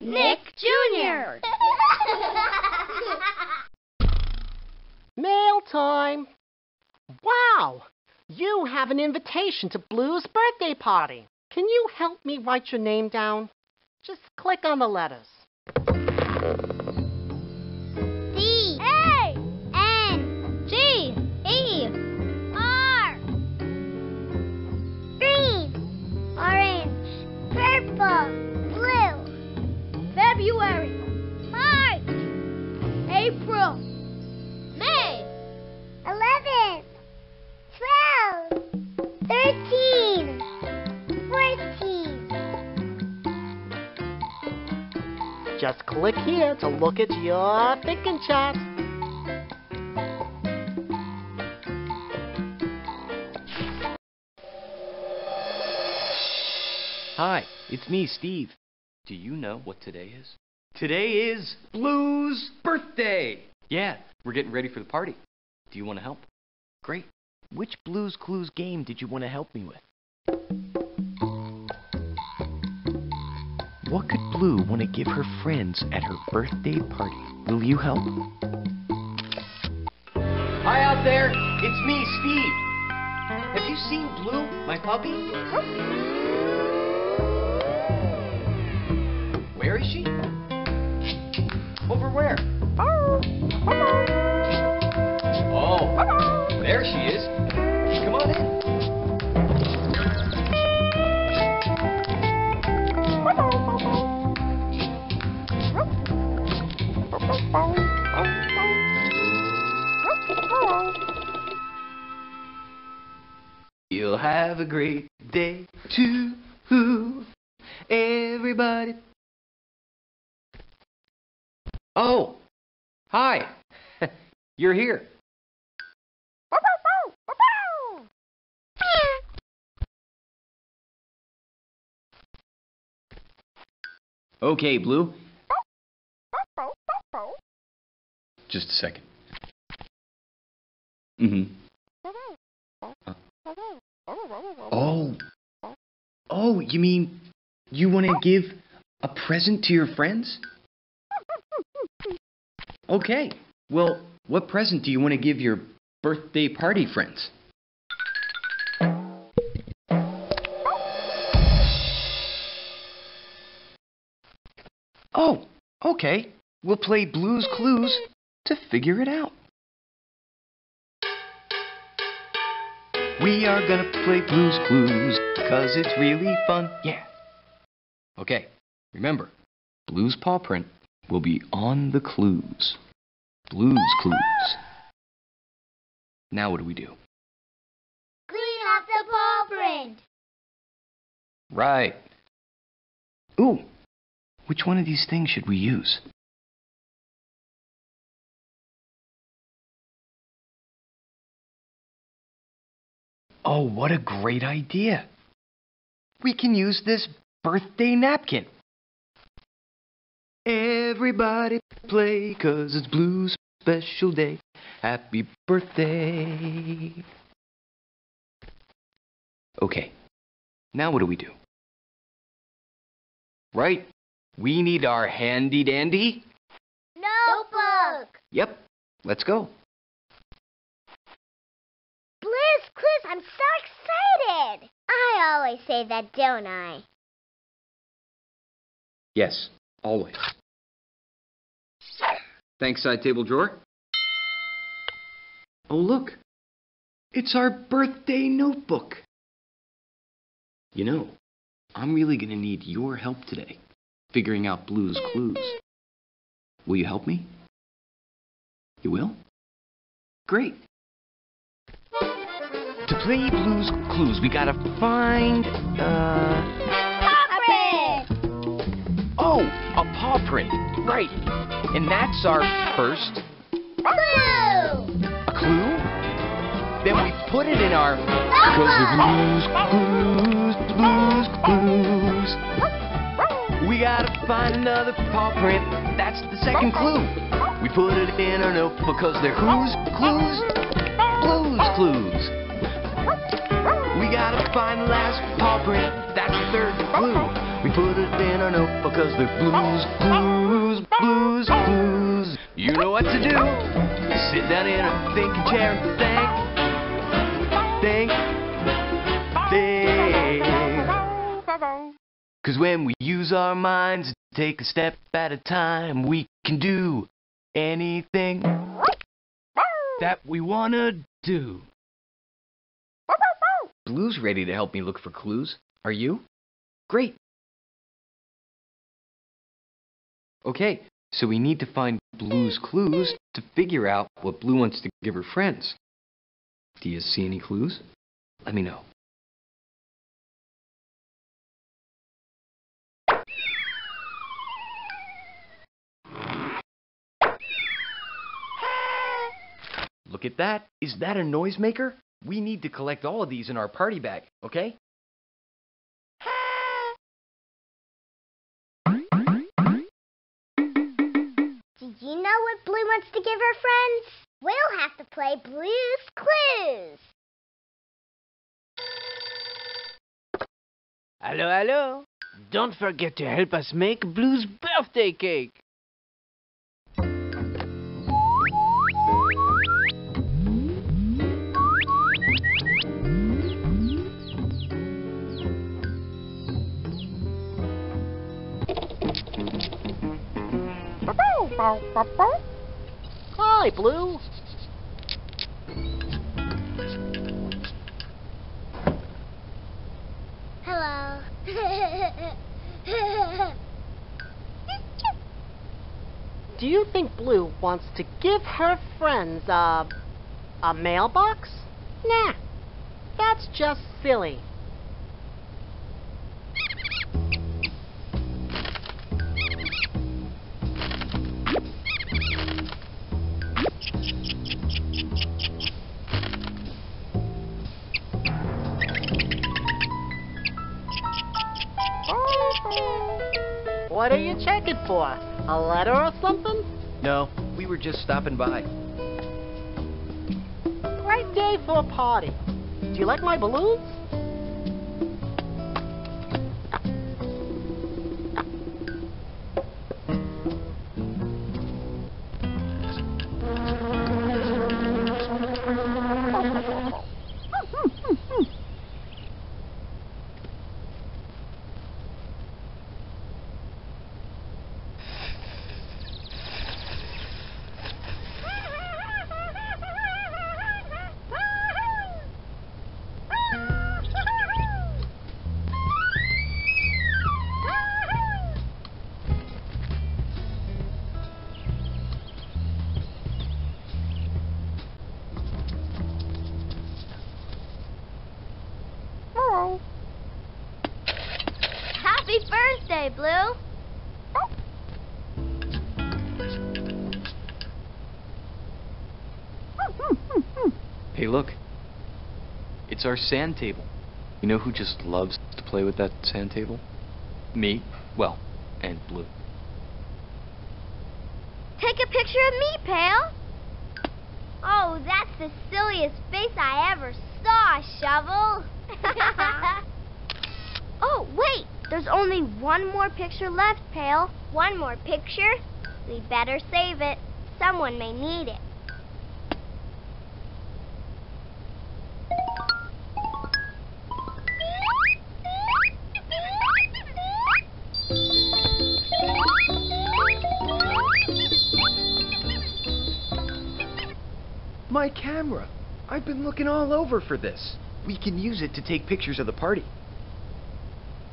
Nick Jr. Mail time. Wow! You have an invitation to Blue's birthday party. Can you help me write your name down? Just click on the letters. D-A-N-G-E-R. Green, orange, purple, blue. February, March, April, May. 11. 12, 13, 14. Just click here to look at your thinking chart. Hi, it's me, Steve. Do you know what today is? Today is Blue's birthday. Yeah, we're getting ready for the party. Do you want to help? Great. Which Blue's Clues game did you want to help me with? What could Blue want to give her friends at her birthday party? Will you help? Hi out there, it's me, Steve. Have you seen Blue, my puppy? Where is she? Over where? Oh, there she is. Come on in. You'll have a great day too, everybody. Oh, hi. You're here. Okay, Blue. Just a second. Oh, you mean you want to give a present to your friends? Okay. Well, what present do you want to give your birthday party friends? Oh, okay. We'll play Blue's Clues to figure it out. We are gonna play Blue's Clues because it's really fun. Yeah. Okay, remember, Blue's paw print will be on the clues. Blue's Clues. Now what do we do? Clean up the paw print. Right. Ooh. Which one of these things should we use? Oh, what a great idea! We can use this birthday napkin. Everybody play, 'cause it's Blue's special day. Happy birthday! Okay, now what do we do? Right? We need our handy-dandy notebook. Yep, let's go. Blue's Clues, I'm so excited. I always say that, don't I? Yes, always. Thanks, side table drawer. Oh, look. It's our birthday notebook. You know, I'm really going to need your help today. Figuring out Blue's Clues. Will you help me? You will? Great. To play Blue's Clues, we gotta find paw print! Oh, a paw print. Right. And that's our first clue. A clue? Then we put it in our Blue's Clues. We gotta find another paw print. That's the second clue. We put it in our note because they're whose clues? Blue's Clues. We gotta find the last paw print. That's the third clue. We put it in turn up because the blues, blues, blues, blues. You know what to do. Sit down in a thinking chair and think. 'Cause when we use our minds to take a step at a time, we can do anything that we wanna do. Blue's ready to help me look for clues. Are you? Great! Okay, so we need to find Blue's clues to figure out what Blue wants to give her friends. Do you see any clues? Let me know. Look at that! Is that a noisemaker? We need to collect all of these in our party bag, okay? Do you know what Blue wants to give her friends? We'll have to play Blue's Clues! Hello, hello! Don't forget to help us make Blue's birthday cake! Hi, Blue. Hello. Do you think Blue wants to give her friends a mailbox? Nah, that's just silly. What are you checking for? A letter or something? No, we were just stopping by. Great day for a party. Do you like my balloons? Happy birthday, Blue! Hey, look. It's our sand table. You know who just loves to play with that sand table? Me, well, and Blue. Take a picture of me, Pale! Oh, that's the silliest face I ever saw, Shovel! Oh, wait! There's only one more picture left, Pale. One more picture? We better save it. Someone may need it. My camera! I've been looking all over for this. We can use it to take pictures of the party.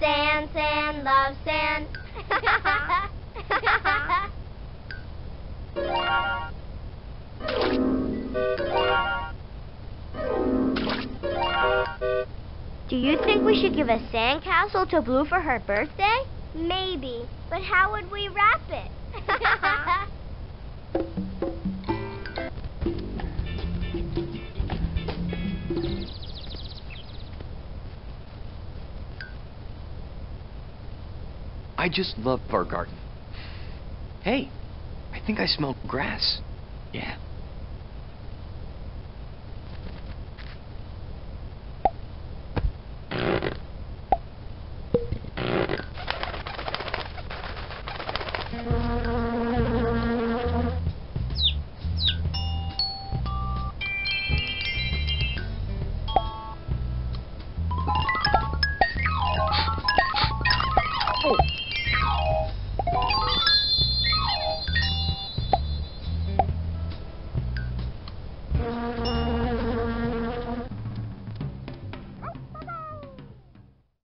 Sand, sand, love sand. Do you think we should give a sand castle to Blue for her birthday? Maybe, but how would we wrap it? I just love our garden. Hey, I think I smell grass. Yeah.